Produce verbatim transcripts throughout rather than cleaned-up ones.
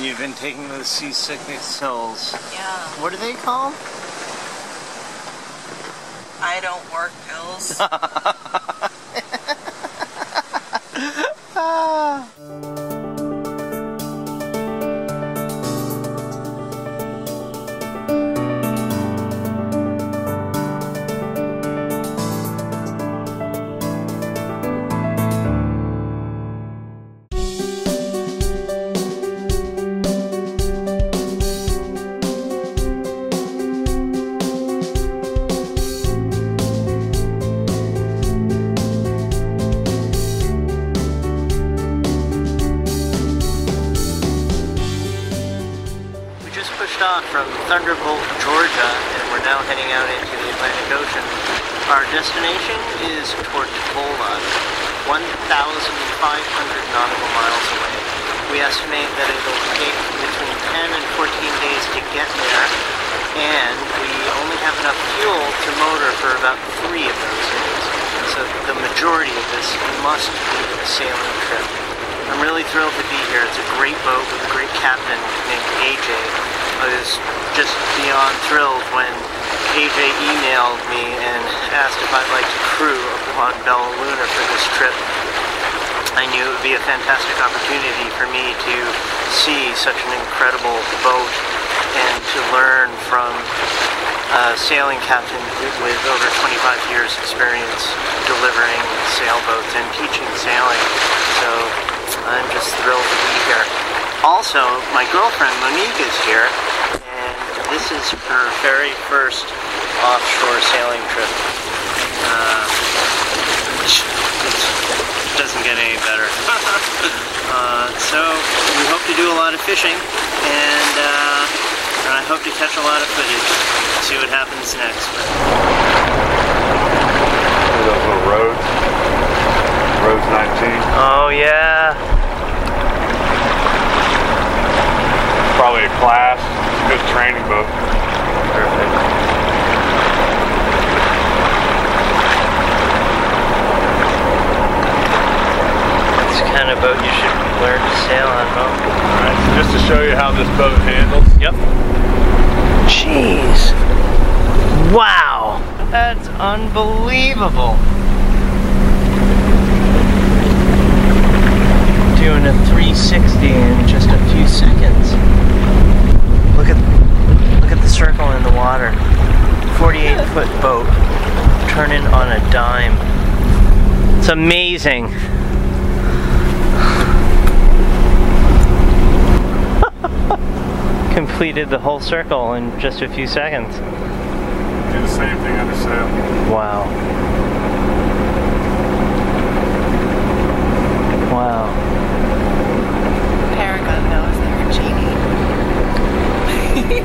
And you've been taking those seasickness pills. Yeah. What are they called? I don't work pills. From Thunderbolt, Georgia, and we're now heading out into the Atlantic Ocean. Our destination is Tortola, one thousand five hundred nautical miles away. We estimate that it'll take between ten and fourteen days to get there, and we only have enough fuel to motor for about three of those days. So the majority of this must be a sailing trip. I'm really thrilled to be here. It's a great boat with a great captain named A J. I was just beyond thrilled when A J emailed me and asked if I'd like to crew on Bella Luna for this trip. I knew it would be a fantastic opportunity for me to see such an incredible boat and to learn from a sailing captain with over twenty-five years experience delivering sailboats and teaching sailing. So I'm just thrilled to be here. Also, my girlfriend Monique is here, and this is her very first offshore sailing trip. Uh, it doesn't get any better. uh, so, we hope to do a lot of fishing, and, uh, and I hope to catch a lot of footage. See what happens next. Those little roads. Roads nineteen. Oh, yeah. Probably a class, a good training boat. Perfect. It's the kind of boat you should learn to sail on, huh? Alright, so just to show you how this boat handles. Yep. Jeez. Wow! That's unbelievable! Doing a three sixty in just a few seconds. Look at look at the circle in the water. forty-eight foot boat turning on a dime. It's amazing. Completed the whole circle in just a few seconds. Do the same thing under sail. Wow. Wow. Paragon knows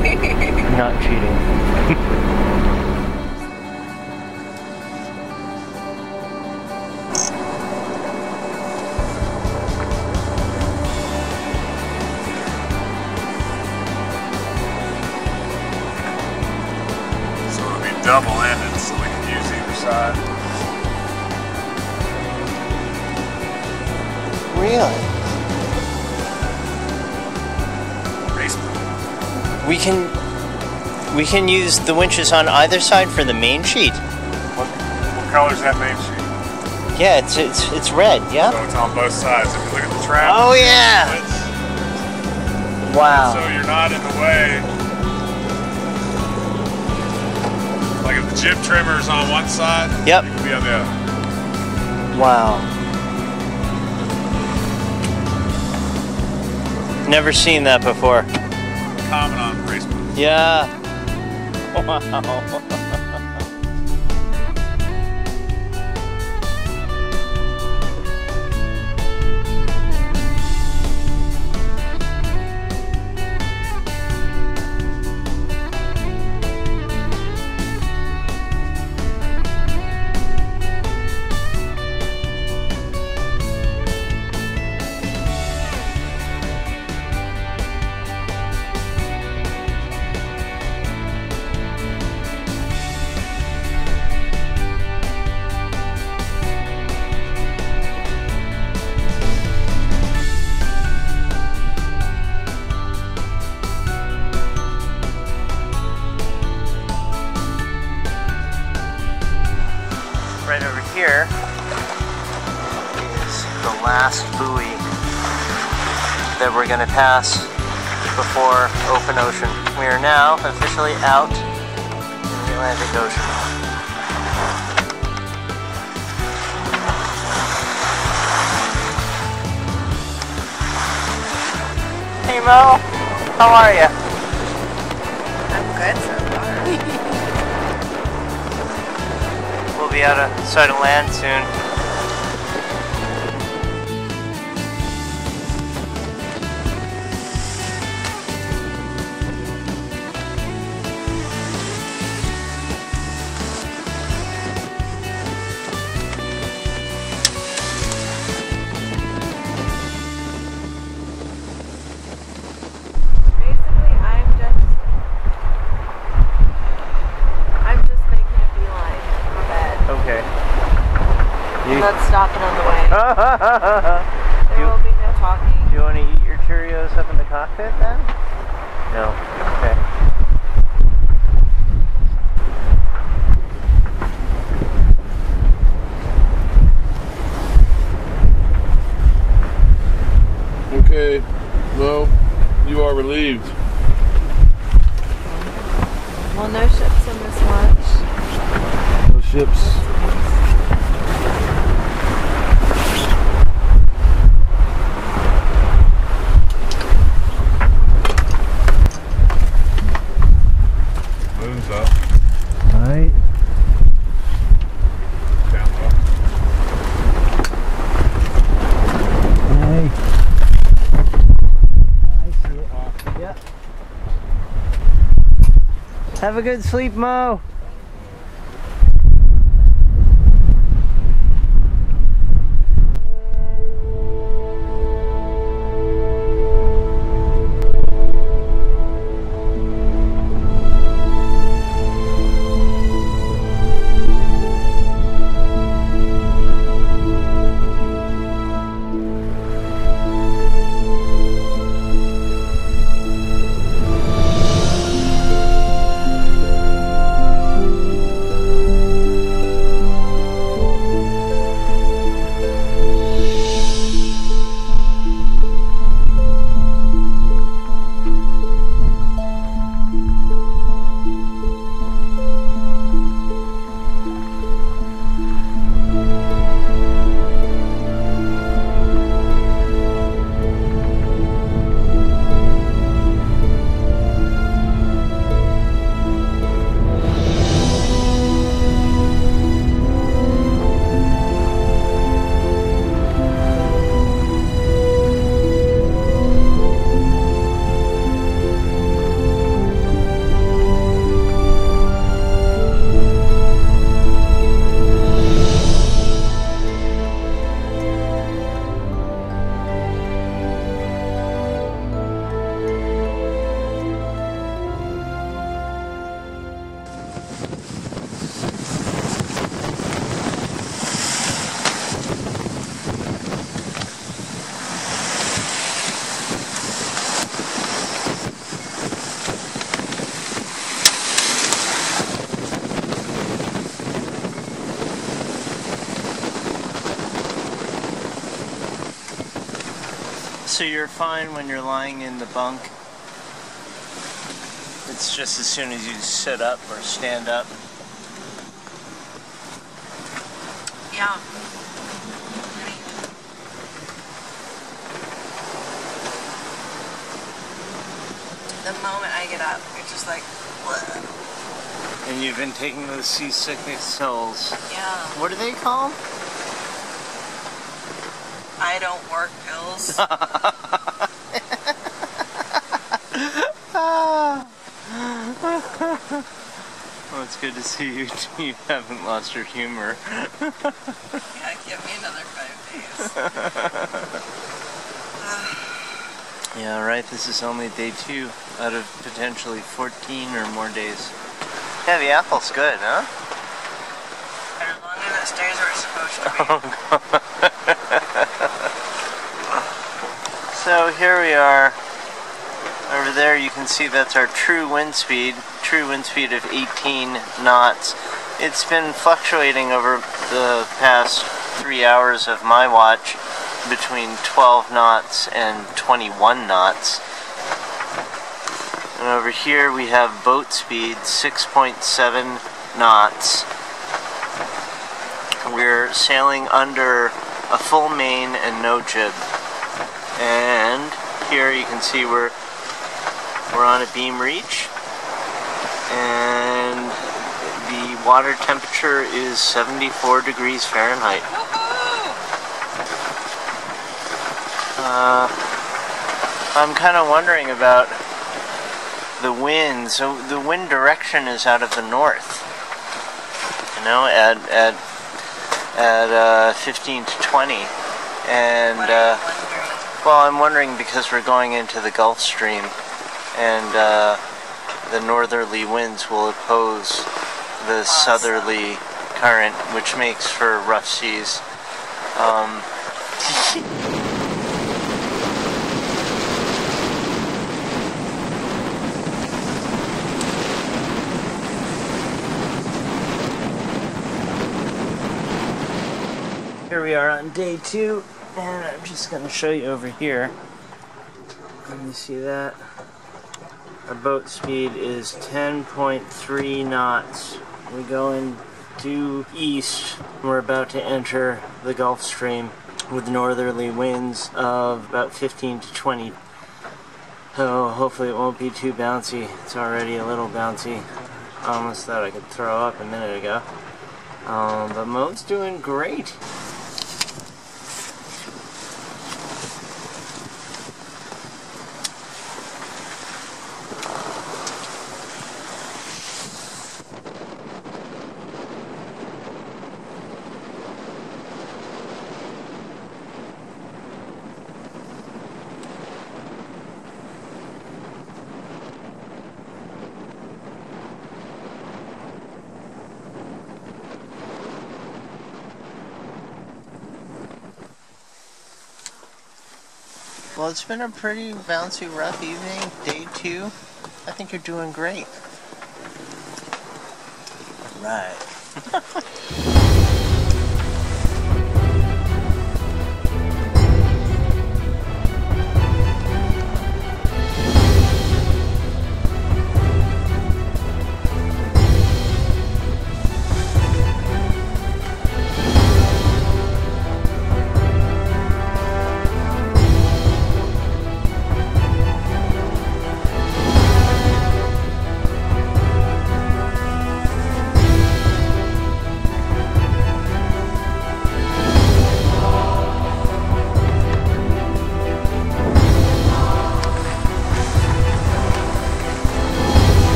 they're cheating. Not cheating. So it'll be double-ended so we can use either side. Really? We can we can use the winches on either side for the main sheet. What, what color is that main sheet? Yeah, it's it's it's red. Yeah. So it's on both sides. If you look at the trap. Oh yeah. It's, wow. So you're not in the way. Like if the jib trimmer is on one side. Yep. You can be on the other. Wow. Never seen that before. Common on race boats. Yeah. Wow. that we're going to pass before open ocean. We are now officially out in the Atlantic Ocean. Hey Mo, how are you? I'm good so far. We'll be out of sight of land soon. Not stopping on the way. There you, will be no talking. Do you want to eat your Cheerios up in the cockpit then? No. Okay. Okay. Well, you are relieved. Well, no ships in this watch. No ships. Have a good sleep, Mo. So you're fine when you're lying in the bunk. It's just as soon as you sit up or stand up. Yeah. The moment I get up, it's just like, bleh. And you've been taking those seasickness pills. Yeah. What do they call them? I don't work pills. Well, it's good to see you. You haven't lost your humor. You gotta give me another five days. Yeah, right. This is only day two out of potentially fourteen or more days. Yeah, the apple's good, huh? They're longer than days we're supposed to be. So here we are. Over there you can see that's our true wind speed, true wind speed of eighteen knots. It's been fluctuating over the past three hours of my watch. between twelve knots and twenty-one knots. And over here we have boat speed six point seven knots. We're sailing under a full main and no jib. And here you can see we're we're on a beam reach, and the water temperature is seventy-four degrees Fahrenheit. Uh, I'm kind of wondering about the wind. So the wind direction is out of the north. You know, at at at uh, fifteen to twenty, and uh, well, I'm wondering because we're going into the Gulf Stream, and uh, the northerly winds will oppose the southerly current, which makes for rough seas. Um, Here we are on day two, and I'm just going to show you over here. Let me see that. Our boat speed is ten point three knots. We go in due east. We're about to enter the Gulf Stream with northerly winds of about fifteen to twenty. So hopefully it won't be too bouncy. It's already a little bouncy. I almost thought I could throw up a minute ago. Um, but Mo's doing great. Well, it's been a pretty bouncy, rough evening, day two. I think you're doing great. Right.